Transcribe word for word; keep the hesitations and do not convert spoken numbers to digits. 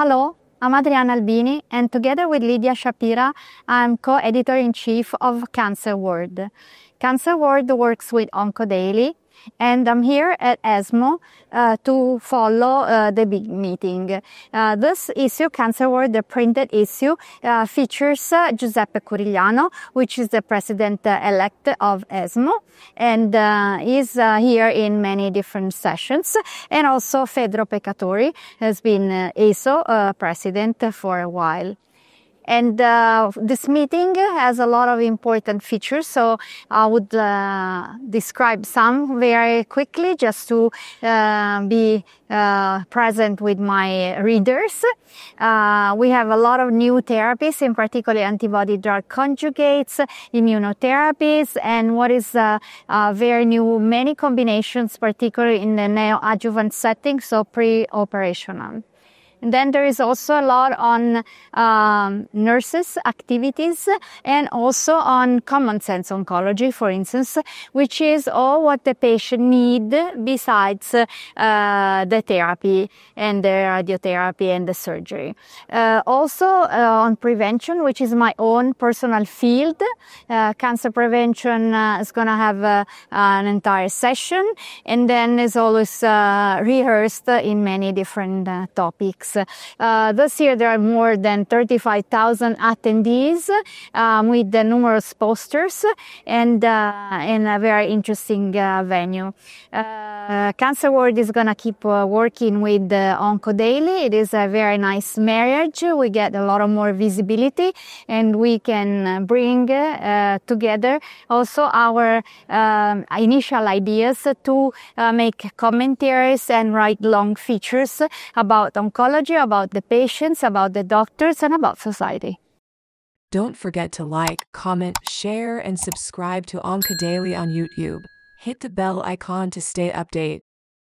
Hello, I'm Adriana Albini, and together with Lydia Shapira, I'm co-editor-in-chief of Cancer World. Cancer World works with OncoDaily, and I'm here at ESMO uh, to follow uh, the big meeting. Uh, this issue, Cancer World, the printed issue, uh, features uh, Giuseppe Curigliano, which is the president-elect of ESMO, and uh, is uh, here in many different sessions. And also Fedro Peccatori has been uh, E S O uh, president for a while. And uh, this meeting has a lot of important features, so I would uh, describe some very quickly just to uh, be uh, present with my readers. Uh, we have a lot of new therapies, in particular antibody-drug conjugates, immunotherapies, and what is uh, uh, very new, many combinations, particularly in the neoadjuvant setting, so pre-operational. And then there is also a lot on um, nurses' activities and also on common sense oncology, for instance, which is all what the patient need besides uh, the therapy and the radiotherapy and the surgery. Uh, also uh, on prevention, which is my own personal field. Uh, cancer prevention uh, is going to have uh, an entire session, and then is always uh, rehearsed in many different uh, topics. Uh, this year there are more than thirty-five thousand attendees um, with the numerous posters and uh, in a very interesting uh, venue. Uh, Cancer World is going to keep uh, working with uh, OncoDaily. It is a very nice marriage. We get a lot of more visibility, and we can bring uh, together also our um, initial ideas to uh, make commentaries and write long features about oncology, about the patients, about the doctors, and about society. Don't forget to like, comment, share, and subscribe to OncoDaily on YouTube. Hit the bell icon to stay updated.